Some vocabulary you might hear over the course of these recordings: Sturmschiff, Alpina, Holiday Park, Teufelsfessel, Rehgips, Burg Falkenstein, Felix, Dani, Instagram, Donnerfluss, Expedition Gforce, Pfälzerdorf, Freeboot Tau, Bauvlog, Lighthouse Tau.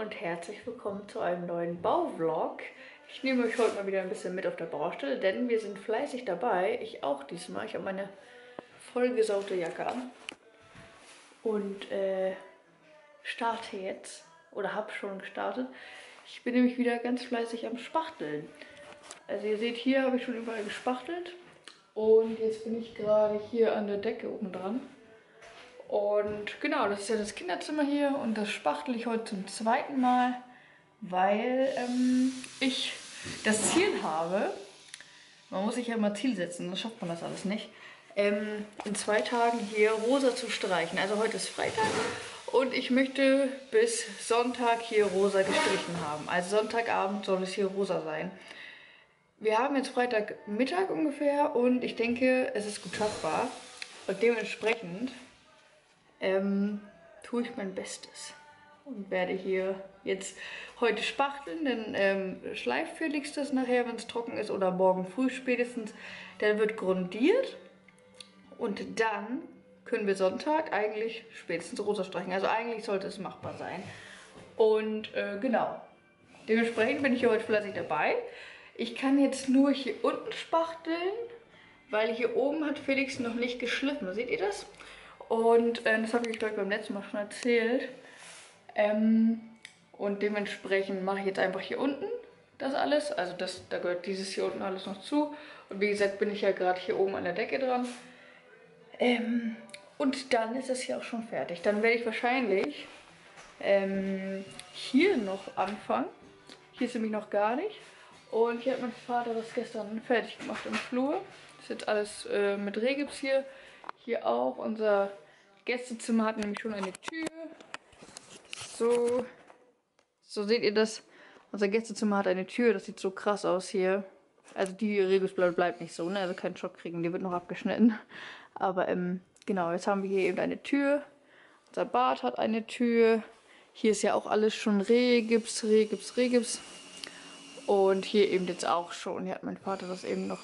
und herzlich willkommen zu einem neuen Bauvlog. Ich nehme euch heute mal wieder ein bisschen mit auf der Baustelle, denn wir sind fleißig dabei. Ich auch diesmal. Ich habe meine vollgesaute Jacke an und starte jetzt oder habe schon gestartet. Ich bin nämlich wieder ganz fleißig am Spachteln. Also ihr seht, hier habe ich schon überall gespachtelt und jetzt bin ich gerade hier an der Decke oben dran. Und genau, das ist ja das Kinderzimmer hier und das spachtel ich heute zum zweiten Mal, weil ich das Ziel habe, man muss sich ja immer Ziel setzen, sonst schafft man das alles nicht, in 2 Tagen hier rosa zu streichen. Also heute ist Freitag und ich möchte bis Sonntag hier rosa gestrichen haben. Also Sonntagabend soll es hier rosa sein. Wir haben jetzt Freitagmittag ungefähr und ich denke, es ist gut schaffbar und dementsprechend tue ich mein Bestes und werde hier jetzt heute spachteln, denn schleift Felix das nachher, wenn es trocken ist, oder morgen früh spätestens. Dann wird grundiert und dann können wir Sonntag eigentlich spätestens rosa streichen. Also eigentlich sollte es machbar sein. Und genau, dementsprechend bin ich hier heute fleißig dabei. Ich kann jetzt nur hier unten spachteln, weil hier oben hat Felix noch nicht geschliffen. Seht ihr das? Und das habe ich euch beim letzten Mal schon erzählt. Und dementsprechend mache ich jetzt einfach hier unten das alles. Also da gehört dieses hier unten alles noch zu. Und wie gesagt, bin ich ja gerade hier oben an der Decke dran. Und dann ist das hier auch schon fertig. Dann werde ich wahrscheinlich hier noch anfangen. Hier ist nämlich noch gar nicht. Und hier hat mein Vater das gestern fertig gemacht im Flur. Das ist jetzt alles mit Rehgips hier. Hier auch, unser Gästezimmer hat nämlich schon eine Tür. So seht ihr das. Unser Gästezimmer hat eine Tür, das sieht so krass aus hier. Also die Regus bleibt nicht so, ne? Also keinen Schock kriegen, die wird noch abgeschnitten. Aber genau, jetzt haben wir hier eben eine Tür. Unser Bad hat eine Tür. Hier ist ja auch alles schon Rehgips. Und hier eben jetzt auch schon. Hier hat mein Vater das eben noch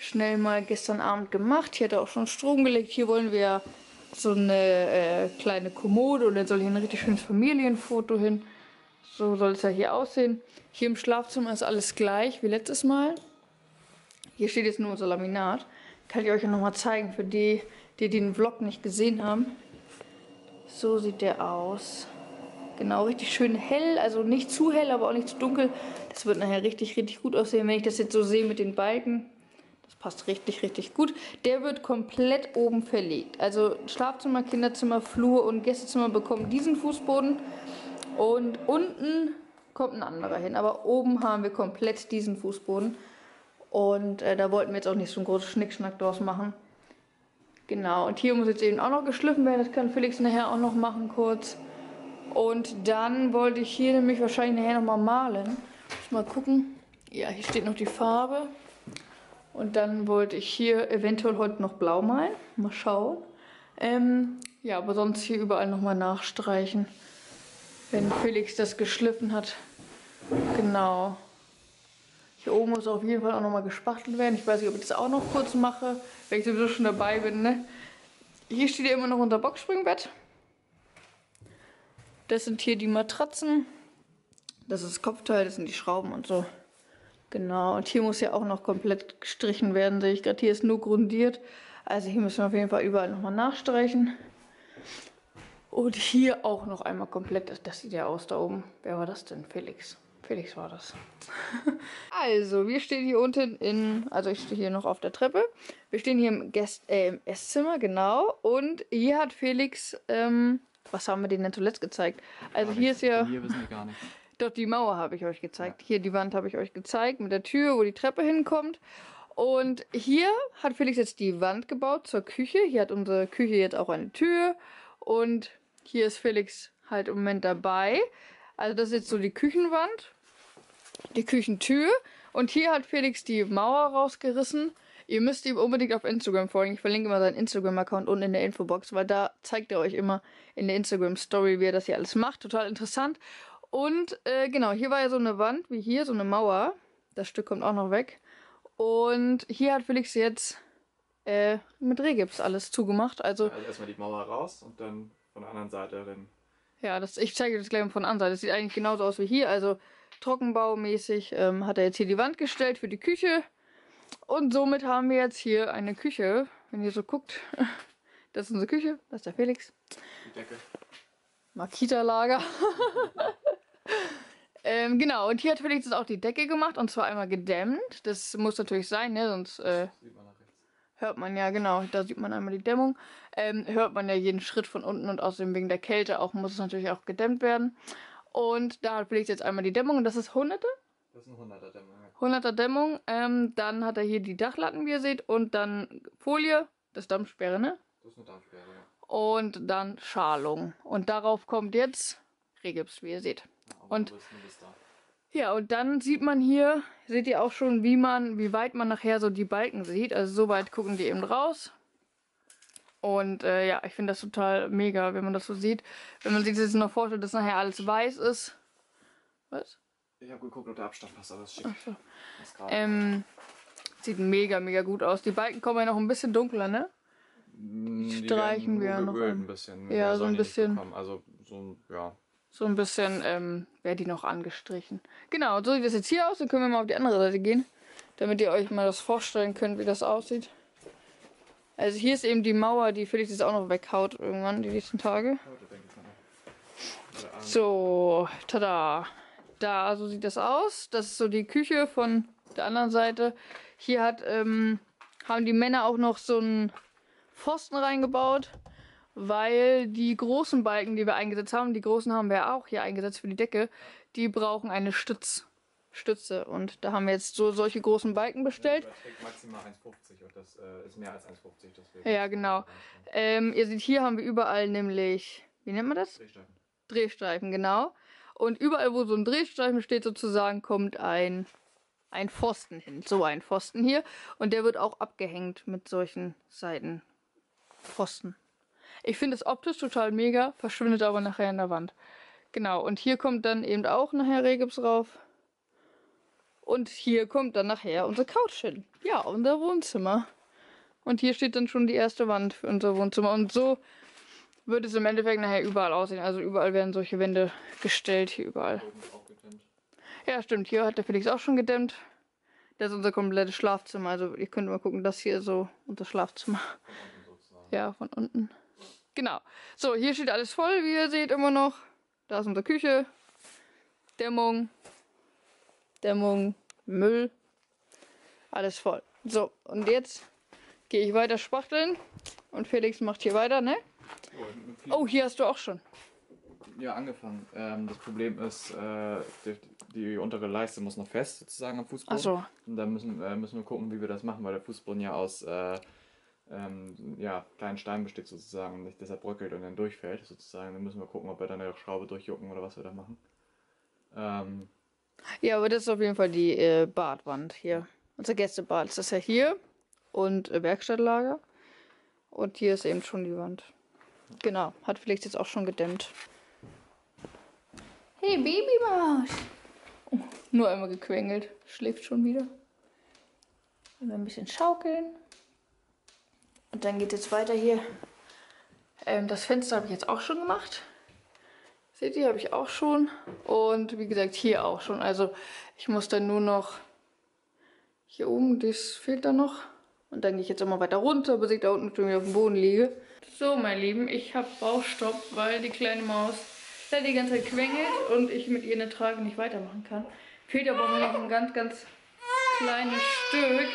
schnell mal gestern Abend gemacht. Hier hat er auch schon Strom gelegt. Hier wollen wir so eine kleine Kommode und dann soll hier ein richtig schönes Familienfoto hin. So soll es ja hier aussehen. Hier im Schlafzimmer ist alles gleich wie letztes Mal. Hier steht jetzt nur unser Laminat. Kann ich euch ja nochmal zeigen für die, die den Vlog nicht gesehen haben. So sieht der aus. Genau, richtig schön hell, also nicht zu hell, aber auch nicht zu dunkel. Das wird nachher richtig, richtig gut aussehen, wenn ich das jetzt so sehe mit den Balken. Passt richtig, richtig gut. Der wird komplett oben verlegt. Also Schlafzimmer, Kinderzimmer, Flur und Gästezimmer bekommen diesen Fußboden. Und unten kommt ein anderer hin. Aber oben haben wir komplett diesen Fußboden. Und da wollten wir jetzt auch nicht so einen großen Schnickschnack draus machen. Genau. Und hier muss jetzt eben auch noch geschliffen werden. Das kann Felix nachher auch noch machen kurz. Und dann wollte ich hier nämlich wahrscheinlich nachher nochmal malen. Muss mal gucken. Ja, hier steht noch die Farbe. Und dann wollte ich hier eventuell heute noch blau malen. Mal schauen. Ja, aber sonst hier überall nochmal nachstreichen, wenn Felix das geschliffen hat. Genau. Hier oben muss auf jeden Fall auch nochmal gespachtelt werden. Ich weiß nicht, ob ich das auch noch kurz mache, wenn ich sowieso schon dabei bin. Ne? Hier steht ja immer noch unser Boxspringbett. Das sind hier die Matratzen. Das ist das Kopfteil, das sind die Schrauben und so. Genau, und hier muss ja auch noch komplett gestrichen werden, sehe ich gerade. Hier ist nur grundiert, also hier müssen wir auf jeden Fall überall nochmal nachstreichen. Und hier auch noch einmal komplett, das sieht ja aus da oben. Wer war das denn? Felix. Felix war das. Also, wir stehen hier unten also ich stehe hier noch auf der Treppe. Wir stehen hier im Esszimmer, genau. Und hier hat Felix, was haben wir denen denn zuletzt gezeigt? Also hier ist ja... Hier wissen wir gar nicht. Doch, die Mauer habe ich euch gezeigt. Ja. Hier die Wand habe ich euch gezeigt mit der Tür, wo die Treppe hinkommt. Und hier hat Felix jetzt die Wand gebaut zur Küche. Hier hat unsere Küche jetzt auch eine Tür. Und hier ist Felix halt im Moment dabei. Also das ist jetzt so die Küchenwand, die Küchentür. Und hier hat Felix die Mauer rausgerissen. Ihr müsst ihm unbedingt auf Instagram folgen. Ich verlinke mal seinen Instagram-Account unten in der Infobox, weil da zeigt er euch immer in der Instagram-Story, wie er das hier alles macht. Total interessant. Und genau, hier war ja so eine Wand, wie hier, so eine Mauer. Das Stück kommt auch noch weg. Und hier hat Felix jetzt mit Rehgips alles zugemacht. Also erstmal die Mauer raus und dann von der anderen Seite dann Ja, das, ich zeige das gleich mal von Anfang. Das sieht eigentlich genauso aus wie hier. Also trockenbaumäßig hat er jetzt hier die Wand gestellt für die Küche. Und somit haben wir jetzt hier eine Küche. Wenn ihr so guckt, das ist unsere Küche. Das ist der Felix. Die Decke. Makita-Lager. Genau, und hier hat Felix jetzt auch die Decke gemacht. Und zwar einmal gedämmt. Das muss natürlich sein, ne? Sonst sieht man nach rechts. Hört man ja, genau. Da sieht man einmal die Dämmung. Hört man ja jeden Schritt von unten. Und außerdem wegen der Kälte auch muss es natürlich auch gedämmt werden. Und da hat Felix jetzt einmal die Dämmung. Und das ist Hunderte? Das ist eine 100er Dämmung. 100er Dämmung. Dann hat er hier die Dachlatten, wie ihr seht. Und dann Folie. Das ist Dampfsperre, ne? Das ist eine Dampfsperre, ja. Und dann Schalung. Und darauf kommt jetzt Rehgips, wie ihr seht. Ja, und ja, und dann sieht man hier, seht ihr auch schon, wie weit man nachher so die Balken sieht. Also so weit gucken die eben raus. Und ja, ich finde das total mega, wenn man das so sieht. Wenn man sich das jetzt noch vorstellt, dass nachher alles weiß ist. Was? Ich habe geguckt, ob der Abstand passt, aber das ist schick. So. Sieht mega, mega gut aus. Die Balken kommen ja noch ein bisschen dunkler, ne? Die streichen wir ja noch ein bisschen. Ja, so ein bisschen. Also, so, ja. So ein bisschen wäre die noch angestrichen. Genau, so sieht das jetzt hier aus. Dann können wir mal auf die andere Seite gehen, damit ihr euch mal das vorstellen könnt, wie das aussieht. Also hier ist eben die Mauer, die Felix jetzt auch noch weghaut irgendwann die nächsten Tage. So, tada! Da, so sieht das aus. Das ist so die Küche von der anderen Seite. Hier hat, haben die Männer auch noch so einen Pfosten reingebaut, weil die großen Balken, die wir eingesetzt haben, die großen haben wir auch hier eingesetzt für die Decke, die brauchen eine Stütze. Und da haben wir jetzt so solche großen Balken bestellt. Das trägt maximal 1,50 und das ist mehr als 1,50. Ja, genau. Ihr seht, hier haben wir überall nämlich, wie nennt man das? Drehstreifen. Drehstreifen, genau. Und überall, wo so ein Drehstreifen steht, sozusagen, kommt ein Pfosten hin. So ein Pfosten hier. Und der wird auch abgehängt mit solchen Seitenpfosten. Ich finde es optisch total mega, verschwindet aber nachher in der Wand. Genau, und hier kommt dann eben auch nachher Rehgips rauf. Und hier kommt dann nachher unsere Couch hin. Ja, unser Wohnzimmer. Und hier steht dann schon die erste Wand für unser Wohnzimmer. Und so wird es im Endeffekt nachher überall aussehen. Also überall werden solche Wände gestellt, hier überall. Ja, stimmt, hier hat der Felix auch schon gedämmt. Das ist unser komplettes Schlafzimmer. Also ihr könnt mal gucken, das hier ist so unser Schlafzimmer. Von unten, ja, von unten. Genau. So, hier steht alles voll, wie ihr seht, immer noch. Da ist unsere Küche. Dämmung, Müll. Alles voll. So, und jetzt gehe ich weiter spachteln. Und Felix macht hier weiter, ne? Oh, hier hast du auch schon. Ja, angefangen. Das Problem ist, die untere Leiste muss noch fest sozusagen am Fußboden. Ach so. Und dann müssen wir gucken, wie wir das machen, weil der Fußboden ja aus kleinen Steinen besteht sozusagen und nicht deshalb bröckelt und dann durchfällt sozusagen. Dann müssen wir gucken, ob wir dann eine Schraube durchjucken oder was wir da machen. Ja, aber das ist auf jeden Fall die Badwand hier. Unser Gästebad ist das ja hier und Werkstattlager. Und hier ist eben schon die Wand. Genau, hat Felix jetzt auch schon gedämmt. Hey, Babymaus! Oh, nur einmal gequengelt. Schläft schon wieder. Und ein bisschen schaukeln. Und dann geht jetzt weiter hier. Das Fenster habe ich jetzt auch schon gemacht. Seht ihr, habe ich auch schon. Und wie gesagt, hier auch schon. Also ich muss dann nur noch hier oben, das fehlt dann noch. Und dann gehe ich jetzt immer weiter runter, bis ich da unten schon wieder auf dem Boden liege. So, meine Lieben, ich habe Bauchstopp, weil die kleine Maus da die ganze Zeit quengelt und ich mit ihr eine Trage nicht weitermachen kann. Fehlt aber noch ein ganz, ganz kleines Stück.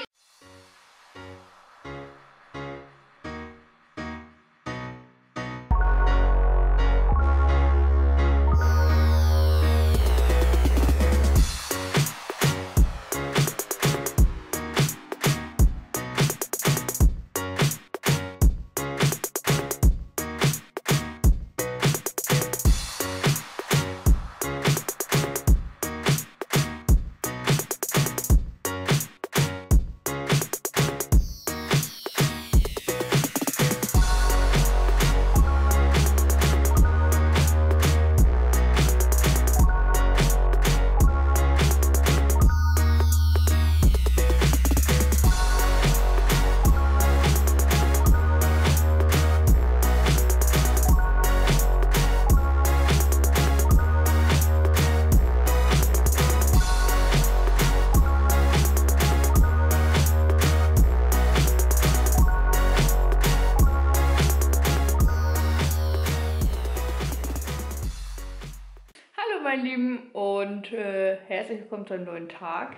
Herzlich willkommen zu einem neuen Tag.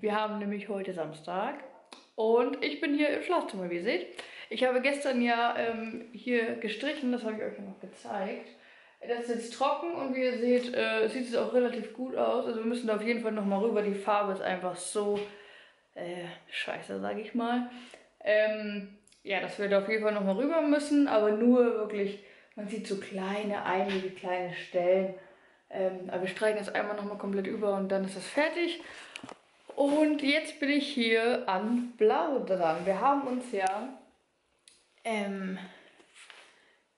Wir haben nämlich heute Samstag und ich bin hier im Schlafzimmer, wie ihr seht. Ich habe gestern ja hier gestrichen, das habe ich euch ja noch gezeigt. Das ist jetzt trocken und wie ihr seht, sieht es auch relativ gut aus. Also wir müssen da auf jeden Fall nochmal rüber. Die Farbe ist einfach so scheiße, sage ich mal. Ja, dass wir da auf jeden Fall nochmal rüber müssen, aber nur wirklich, man sieht so kleine, einige kleine Stellen. Aber wir streichen jetzt einmal nochmal komplett über und dann ist das fertig. Und jetzt bin ich hier an Blau dran. Wir haben uns ja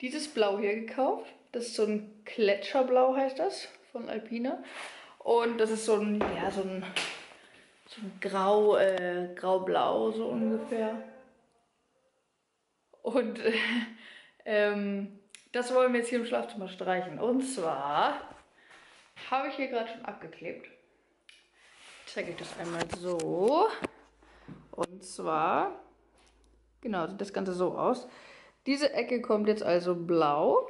dieses Blau hier gekauft. Das ist so ein Gletscherblau, heißt das, von Alpina. Und das ist so ein, ja, so ein Grau, Graublau, so ungefähr. Und das wollen wir jetzt hier im Schlafzimmer streichen. Und zwar habe ich hier gerade schon abgeklebt. Ich zeige euch das einmal so. Und zwar, genau, sieht das Ganze so aus. Diese Ecke kommt jetzt also blau.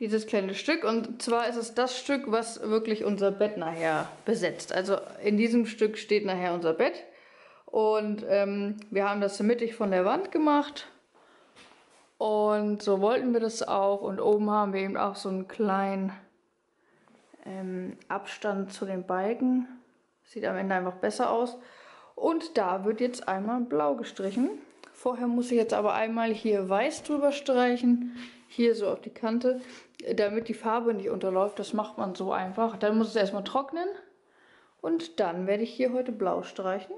Dieses kleine Stück, und zwar ist es das Stück, was wirklich unser Bett nachher besetzt. Also in diesem Stück steht nachher unser Bett. Und wir haben das mittig von der Wand gemacht. Und so wollten wir das auch. Und oben haben wir eben auch so einen kleinen Abstand zu den Balken. Sieht am Ende einfach besser aus. Und da wird jetzt einmal blau gestrichen. Vorher muss ich jetzt aber einmal hier weiß drüber streichen. Hier so auf die Kante, damit die Farbe nicht unterläuft. Das macht man so einfach. Dann muss es erstmal trocknen. Und dann werde ich hier heute blau streichen.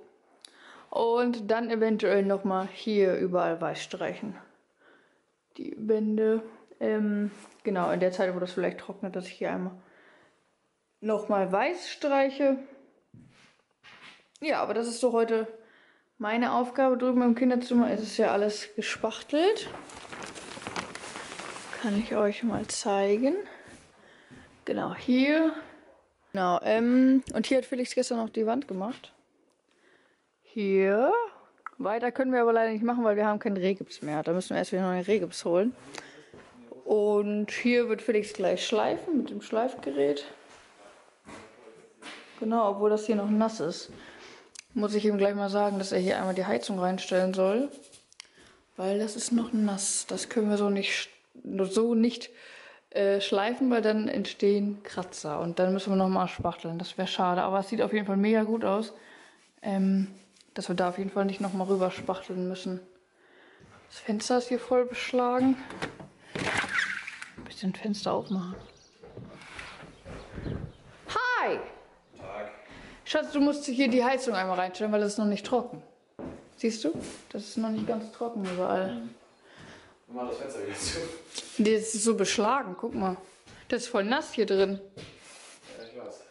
Und dann eventuell nochmal hier überall weiß streichen. Die Wände. Genau, in der Zeit, wo das vielleicht trocknet, dass ich hier einmal nochmal weiß streiche. Ja, aber das ist so heute meine Aufgabe. Drüben im Kinderzimmer ist es ja alles gespachtelt. Kann ich euch mal zeigen. Genau, hier. Genau, und hier hat Felix gestern noch die Wand gemacht. Hier. Weiter können wir aber leider nicht machen, weil wir haben keinen Rehgips mehr. Da müssen wir erst wieder noch einen Rehgips holen. Und hier wird Felix gleich schleifen mit dem Schleifgerät. Genau, obwohl das hier noch nass ist. Muss ich ihm gleich mal sagen, dass er hier einmal die Heizung reinstellen soll. Weil das ist noch nass. Das können wir so nicht schleifen, weil dann entstehen Kratzer. Und dann müssen wir nochmal spachteln. Das wäre schade. Aber es sieht auf jeden Fall mega gut aus. Dass wir da auf jeden Fall nicht nochmal rüber spachteln müssen. Das Fenster ist hier voll beschlagen. Ein bisschen Fenster aufmachen. Hi! Tag. Schatz, du musst hier die Heizung einmal reinstellen, weil das ist noch nicht trocken. Siehst du? Das ist noch nicht ganz trocken überall. Mach mal das Fenster wieder zu. Das ist so beschlagen, guck mal. Das ist voll nass hier drin. Ja, ich weiß.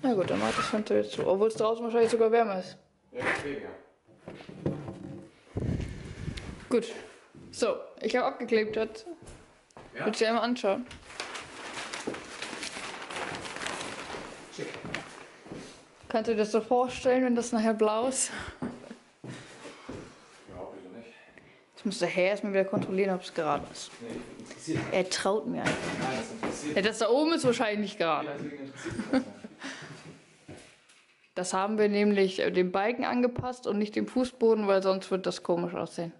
Na gut, dann mach das Fenster jetzt zu. Obwohl es draußen wahrscheinlich sogar wärmer ist. Ja, deswegen ja. Gut. So, ich habe abgeklebt. Willst du dir einmal anschauen? Schick. Kannst du dir das so vorstellen, wenn das nachher blau ist? Ja, wieso nicht? Jetzt muss der Herr erstmal wieder kontrollieren, ob es gerade ist. Nee, interessiert. Er traut mir einfach. Nein, das interessiert. Ja, das da oben ist wahrscheinlich nicht gerade. Ja, deswegen interessiert das nicht. Das haben wir nämlich den Balken angepasst und nicht dem Fußboden, weil sonst wird das komisch aussehen.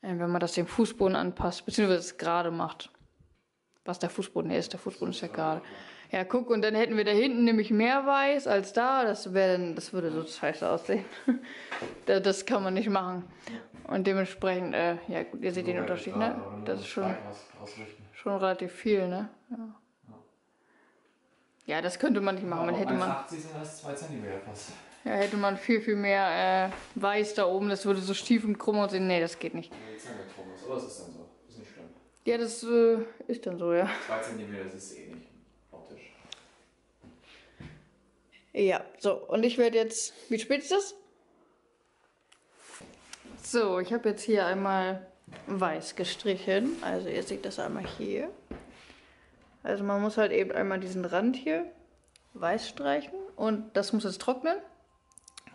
Wenn man das dem Fußboden anpasst, beziehungsweise es gerade macht. Was der Fußboden ist. Der Fußboden ist ja gerade. Ja, guck, und dann hätten wir da hinten nämlich mehr weiß als da. Das würde so scheiße aussehen. Das kann man nicht machen. Und dementsprechend, ja gut, ihr seht den Unterschied, ne? Das ist schon relativ viel, ne? Ja. Ja, das könnte man nicht machen. Man hätte man 80 sind das 2 cm fast. Ja, hätte man viel mehr weiß da oben, das würde so stief und krumm aussehen. Nee, das geht nicht. Nee, ist ja nicht krumm, aber das ist dann so. Ist nicht schlimm. Ja, das ist dann so, ja. 2 cm, das ist eh nicht optisch. Ja, so. Und ich werde jetzt... Wie spät ist das? So, ich habe jetzt hier einmal weiß gestrichen. Also ihr seht das einmal hier. Also man muss halt eben einmal diesen Rand hier weiß streichen und das muss jetzt trocknen.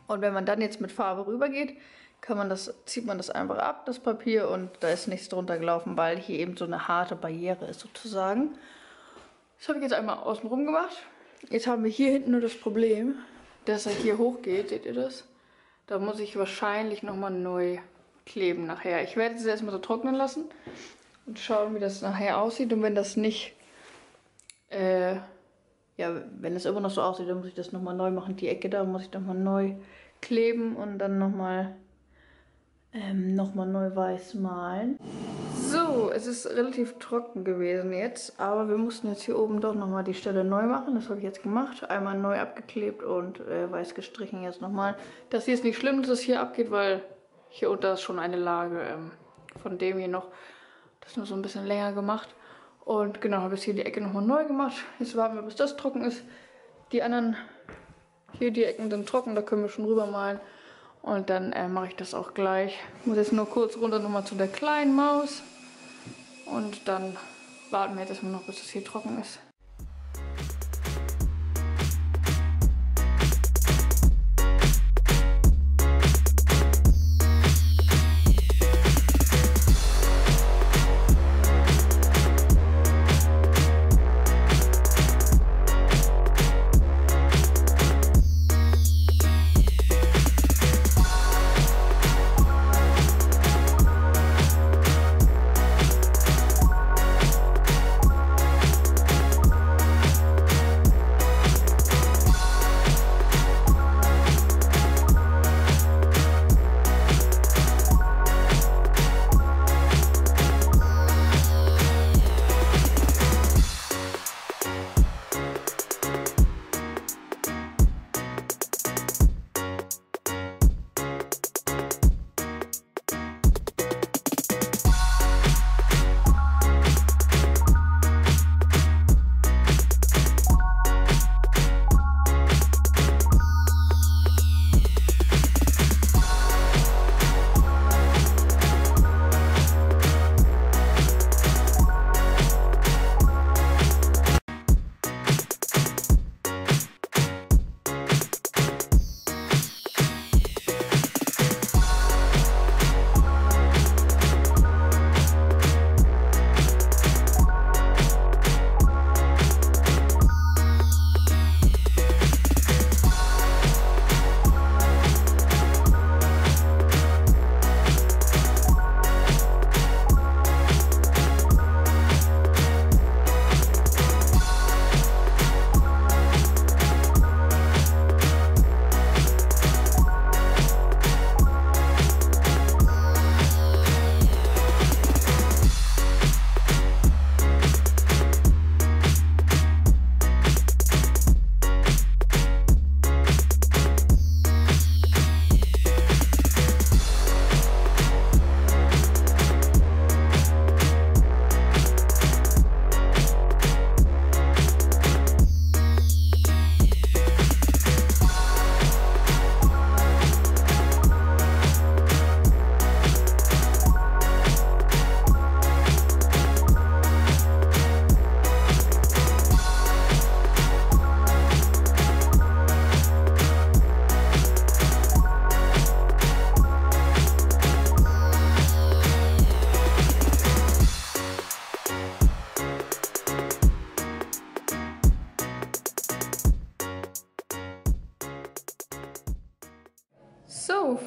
Und wenn man dann jetzt mit Farbe rübergeht, kann man das, zieht man das einfach ab, das Papier, und da ist nichts drunter gelaufen, weil hier eben so eine harte Barriere ist sozusagen. Das habe ich jetzt einmal außenrum gemacht. Jetzt haben wir hier hinten nur das Problem, dass er hier hochgeht, seht ihr das? Da muss ich wahrscheinlich nochmal neu kleben nachher. Ich werde es erstmal so trocknen lassen und schauen, wie das nachher aussieht. Und wenn das nicht, ja, wenn das immer noch so aussieht, dann muss ich das nochmal neu machen. Die Ecke da muss ich nochmal neu kleben und dann nochmal neu weiß malen. So, es ist relativ trocken gewesen jetzt, aber wir mussten jetzt hier oben doch nochmal die Stelle neu machen. Das habe ich jetzt gemacht. Einmal neu abgeklebt und weiß gestrichen jetzt nochmal. Das hier ist nicht schlimm, dass es hier abgeht, weil hier unter ist schon eine Lage von dem hier noch. Das nur so ein bisschen länger gemacht. Und genau, habe jetzt hier die Ecke nochmal neu gemacht. Jetzt warten wir, bis das trocken ist. Die anderen, hier die Ecken sind trocken, da können wir schon rüber malen. Und dann mache ich das auch gleich. Ich muss jetzt nur kurz runter nochmal zu der kleinen Maus. Und dann warten wir jetzt erstmal noch, bis das hier trocken ist.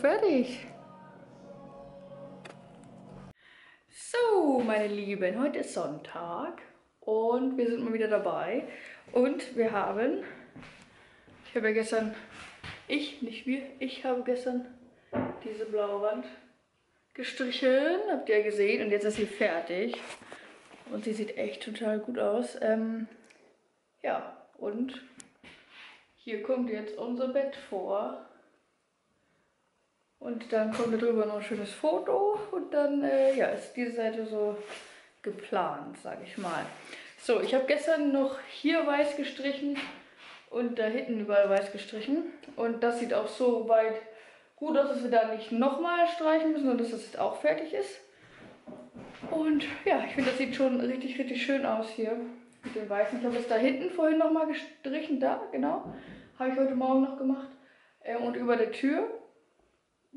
Fertig. So, meine Lieben, heute ist Sonntag und wir sind mal wieder dabei und wir haben, ich habe gestern diese blaue Wand gestrichen, habt ihr ja gesehen, und jetzt ist sie fertig und sie sieht echt total gut aus. Ja, und hier kommt jetzt unser Bett vor. Und dann kommt da drüber noch ein schönes Foto und dann ja, ist diese Seite so geplant, sage ich mal. So, ich habe gestern noch hier weiß gestrichen und da hinten überall weiß gestrichen. Und das sieht auch so weit gut aus, dass wir da nicht nochmal streichen müssen, sondern dass das jetzt auch fertig ist. Und ja, ich finde, das sieht schon richtig, richtig schön aus hier mit dem Weißen. Ich habe es da hinten vorhin nochmal gestrichen, da, genau. Habe ich heute Morgen noch gemacht. Und über der Tür.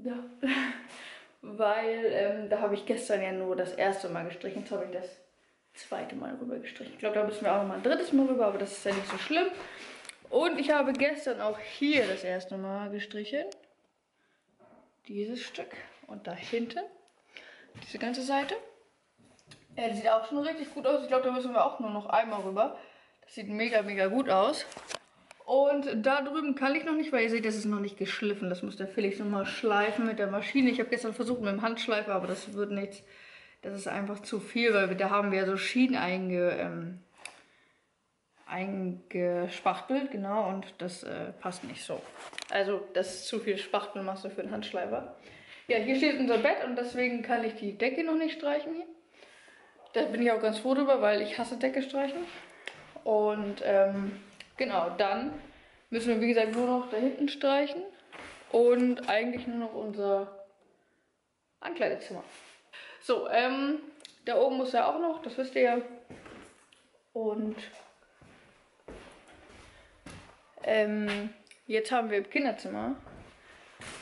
Ja. Weil da habe ich gestern ja nur das erste Mal gestrichen. Jetzt habe ich das zweite Mal rüber gestrichen. Ich glaube, da müssen wir auch noch mal ein drittes Mal rüber, aber das ist ja nicht so schlimm. Und ich habe gestern auch hier das erste Mal gestrichen. Dieses Stück. Und da hinten. Diese ganze Seite. Ja, das sieht auch schon richtig gut aus. Ich glaube, da müssen wir auch nur noch einmal rüber. Das sieht mega, mega gut aus. Und da drüben kann ich noch nicht, weil ihr seht, das ist noch nicht geschliffen. Das muss der Felix nochmal schleifen mit der Maschine. Ich habe gestern versucht mit dem Handschleifer, aber das wird nichts. Das ist einfach zu viel, weil da haben wir ja so Schienen eingespachtelt, genau, und das passt nicht so. Also das ist zu viel Spachtelmasse für den Handschleifer. Ja, hier steht unser Bett und deswegen kann ich die Decke noch nicht streichen hier. Da bin ich auch ganz froh drüber, weil ich hasse Decke streichen. Und genau, dann müssen wir, wie gesagt, nur noch da hinten streichen und eigentlich nur noch unser Ankleidezimmer. So, da oben muss ja auch noch, das wisst ihr ja. Und jetzt haben wir im Kinderzimmer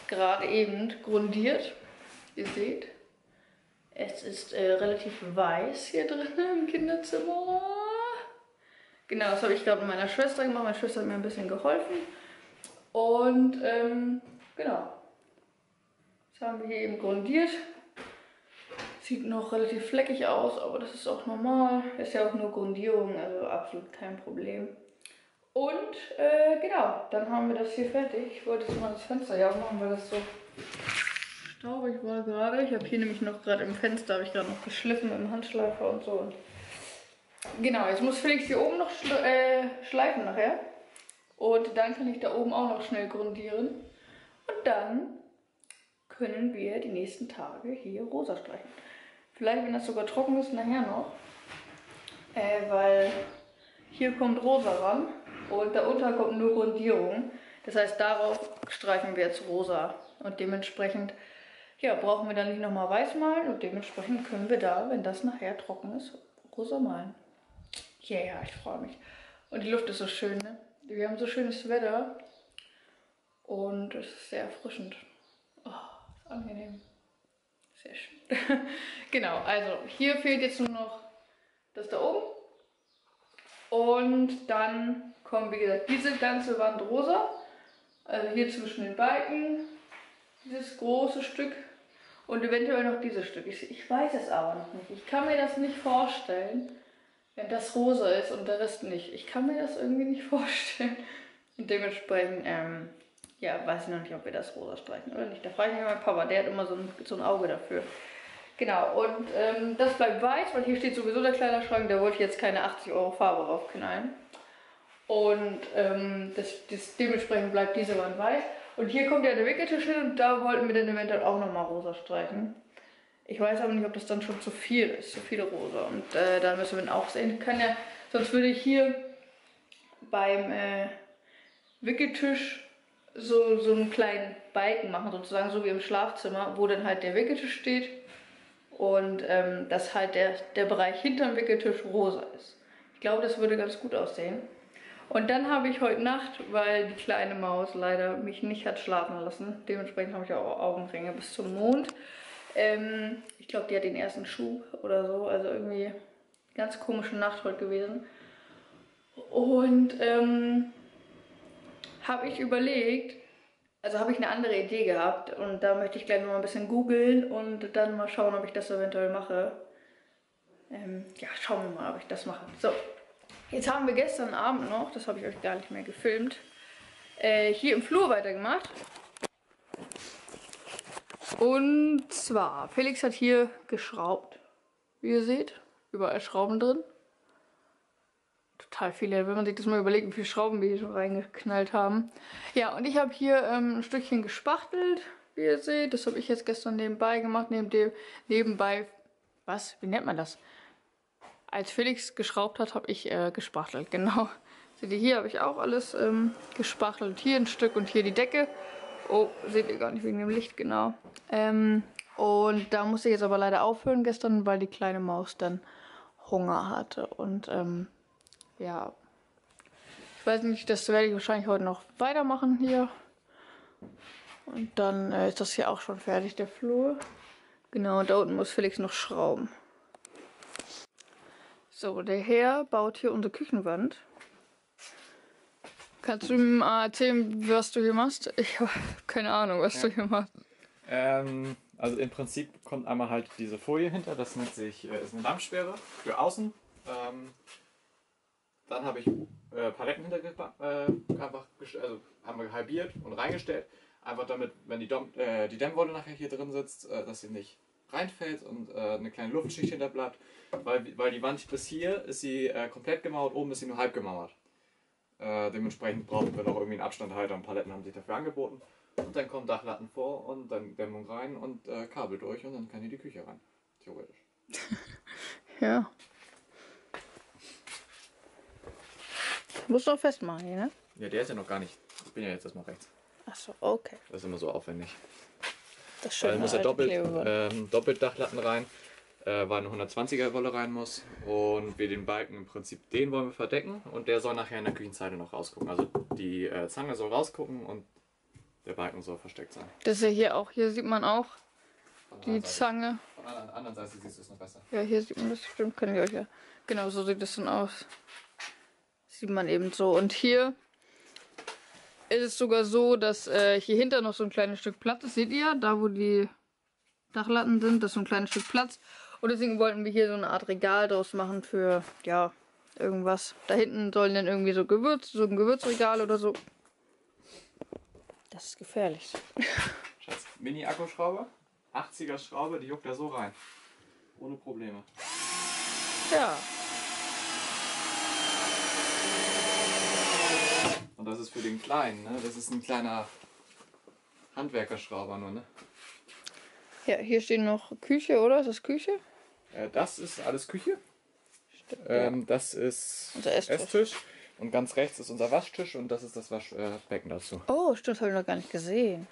gerade eben grundiert. Ihr seht, es ist relativ weiß hier drin im Kinderzimmer. Genau, das habe ich gerade mit meiner Schwester gemacht. Meine Schwester hat mir ein bisschen geholfen. Und genau, das haben wir hier eben grundiert. Sieht noch relativ fleckig aus, aber das ist auch normal. Ist ja auch nur Grundierung, also absolut kein Problem. Und genau, dann haben wir das hier fertig. Ich wollte jetzt mal das Fenster ja machen, weil das so staubig war gerade. Ich habe hier nämlich noch gerade im Fenster, habe ich gerade noch geschliffen mit dem Handschleifer und so. Und genau, jetzt muss Felix hier oben noch schleifen nachher. Und dann kann ich da oben auch noch schnell grundieren. Und dann können wir die nächsten Tage hier rosa streichen. Vielleicht, wenn das sogar trocken ist, nachher noch. Weil hier kommt rosa ran und darunter kommt nur Grundierung. Das heißt, darauf streichen wir jetzt rosa. Und dementsprechend, ja, brauchen wir dann nicht nochmal weiß malen. Und dementsprechend können wir da, wenn das nachher trocken ist, rosa malen. Ja, yeah, ich freue mich. Und die Luft ist so schön, ne? Wir haben so schönes Wetter. Und es ist sehr erfrischend. Oh, ist angenehm. Sehr schön. Genau, also hier fehlt jetzt nur noch das da oben. Und dann kommt, wie gesagt, diese ganze Wand rosa. Also hier zwischen den Balken. Dieses große Stück. Und eventuell noch dieses Stück. Ich weiß es aber noch nicht. Ich kann mir das nicht vorstellen, wenn das rosa ist und der Rest nicht. Ich kann mir das irgendwie nicht vorstellen. Und dementsprechend, ja, weiß ich noch nicht, ob wir das rosa streichen oder nicht. Da frage ich mich meinen Papa, der hat immer so ein Auge dafür. Genau, und das bleibt weiß, weil hier steht sowieso der Kleiderschrank, da wollte ich jetzt keine 80 € Farbe draufknallen. Und dementsprechend bleibt diese Wand weiß. Und hier kommt ja der Wickeltisch hin und da wollten wir dann eventuell auch nochmal rosa streichen. Ich weiß aber nicht, ob das dann schon zu viel ist, zu viel rosa. Und da müssen wir dann auch sehen können. Ja, sonst würde ich hier beim Wickeltisch so einen kleinen Balken machen, sozusagen so wie im Schlafzimmer, wo dann halt der Wickeltisch steht und dass halt der Bereich hinterm Wickeltisch rosa ist. Ich glaube, das würde ganz gut aussehen. Und dann habe ich heute Nacht, weil die kleine Maus leider mich nicht hat schlafen lassen, dementsprechend habe ich auch Augenringe bis zum Mond. Ich glaube, die hat den ersten Schub oder so, also irgendwie eine ganz komische Nacht heute gewesen. Und habe ich überlegt, also habe ich eine andere Idee gehabt und da möchte ich gleich noch mal ein bisschen googeln und dann mal schauen, ob ich das eventuell mache. Ja, schauen wir mal, ob ich das mache. So, jetzt haben wir gestern Abend noch, das habe ich euch gar nicht mehr gefilmt, hier im Flur weitergemacht. Und zwar, Felix hat hier geschraubt, wie ihr seht, überall Schrauben drin. Total viele, wenn man sich das mal überlegt, wie viele Schrauben wir hier schon reingeknallt haben. Ja, und ich habe hier ein Stückchen gespachtelt, wie ihr seht. Das habe ich jetzt gestern nebenbei gemacht, nebenbei, was, wie nennt man das? Als Felix geschraubt hat, habe ich gespachtelt, genau. Seht ihr, hier habe ich auch alles gespachtelt. Hier ein Stück und hier die Decke. Oh, seht ihr gar nicht wegen dem Licht, genau. Und da musste ich jetzt aber leider aufhören gestern, weil die kleine Maus dann Hunger hatte. Und ja, ich weiß nicht, das werde ich wahrscheinlich heute noch weitermachen hier. Und dann ist das hier auch schon fertig, der Flur. Genau, und da unten muss Felix noch schrauben. So, der Herr baut hier unsere Küchenwand. Kannst du ihm erzählen, was du hier machst? Ich habe keine Ahnung, was du hier machst. Also im Prinzip kommt einmal halt diese Folie hinter, das nennt sich, ist eine Dampfsperre für außen. Dann habe ich Paletten haben wir halbiert und reingestellt. Einfach damit, wenn die Dämmwolle nachher hier drin sitzt, dass sie nicht reinfällt und eine kleine Luftschicht hinter bleibt. Weil die Wand bis hier ist sie komplett gemauert, oben ist sie nur halb gemauert. Dementsprechend brauchen wir noch irgendwie einen Abstandhalter und Paletten haben sich dafür angeboten. Und dann kommen Dachlatten vor und dann Dämmung rein und Kabel durch und dann kann hier die Küche rein. Theoretisch. Ja. Muss doch festmachen hier, ne? Ja, der ist ja noch gar nicht. Ich bin ja jetzt erstmal rechts. Ach so, okay. Das ist immer so aufwendig. Das ist schön. Da muss ja doppelt Dachlatten rein, weil eine 120er Wolle rein muss. Und wir den Balken im Prinzip, den wollen wir verdecken und der soll nachher in der Küchenzeile noch rausgucken. Also die Zange soll rausgucken und der Balken soll versteckt sein. Das ist ja hier auch, hier sieht man auch die Zange. Von der anderen Seite siehst du es noch besser. Ja, hier sieht man das, stimmt, kann ich euch ja. Genau, so sieht das dann aus. Das sieht man eben so. Und hier ist es sogar so, dass hier hinter noch so ein kleines Stück Platz ist. Seht ihr, da wo die Dachlatten sind, das ist so ein kleines Stück Platz. Und deswegen wollten wir hier so eine Art Regal draus machen für, ja, irgendwas. Da hinten sollen dann irgendwie so Gewürze, so ein Gewürzregal oder so. Das ist gefährlich. Schatz, Mini-Akkuschraube, 80er Schraube, die juckt da so rein. Ohne Probleme. Ja. Und das ist für den Kleinen, ne? Das ist ein kleiner Handwerkerschrauber nur, ne? Ja, hier stehen noch Küche, oder? Ist das Küche? Das ist alles Küche. Stimmt, ja. Das ist unser Esstisch. Und ganz rechts ist unser Waschtisch und das ist das Waschbecken dazu. Oh, stimmt, das habe ich noch gar nicht gesehen.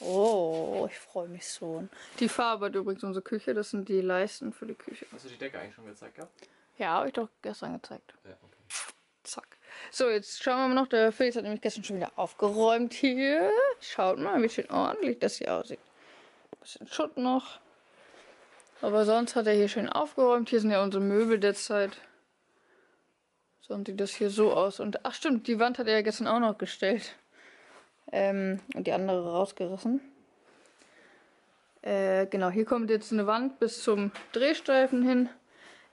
Oh, ich freue mich so. Die Farbe hat übrigens unsere Küche, das sind die Leisten für die Küche. Hast du die Decke eigentlich schon gezeigt gehabt? Ja, habe ich doch gestern gezeigt. Ja, okay. Zack. So, jetzt schauen wir mal noch, der Felix hat nämlich gestern schon wieder aufgeräumt hier. Schaut mal, wie schön ordentlich das hier aussieht. Ein bisschen Schutt noch. Aber sonst hat er hier schön aufgeräumt. Hier sind ja unsere Möbel derzeit. Sonst sieht das hier so aus. Und ach stimmt, die Wand hat er ja gestern auch noch gestellt. Und die andere rausgerissen. Genau, hier kommt jetzt eine Wand bis zum Drehstreifen hin,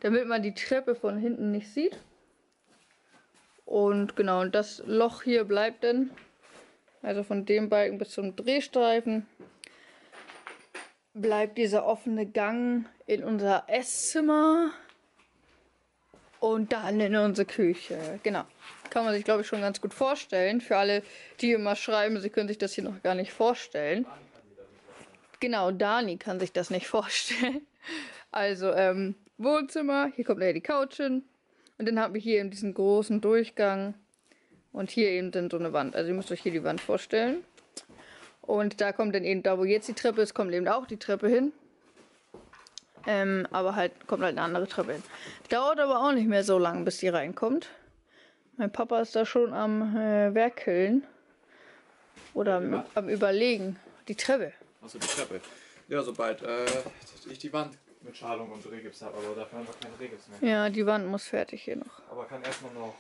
damit man die Treppe von hinten nicht sieht. Und genau, und das Loch hier bleibt dann. Also von dem Balken bis zum Drehstreifen bleibt dieser offene Gang in unser Esszimmer. Und dann in unsere Küche. Genau. Kann man sich, glaube ich, schon ganz gut vorstellen. Für alle, die immer schreiben, sie können sich das hier noch gar nicht vorstellen. Genau, Dani kann sich das nicht vorstellen. Also, Wohnzimmer. Hier kommt ja die Couch hin. Und dann haben wir hier eben diesen großen Durchgang. Und hier eben dann so eine Wand. Also, ihr müsst euch hier die Wand vorstellen. Und da kommt dann eben, da wo jetzt die Treppe ist, kommt eben auch die Treppe hin. Aber halt kommt halt eine andere Treppe hin. Dauert aber auch nicht mehr so lang, bis die reinkommt. Mein Papa ist da schon am werkeln. Oder am Überlegen. Die Treppe. Achso, die Treppe. Ja, sobald ich die Wand mit Schalung und Regips habe, aber dafür haben wir keine Regips mehr. Ja, die Wand muss fertig hier noch. Aber kann erstmal noch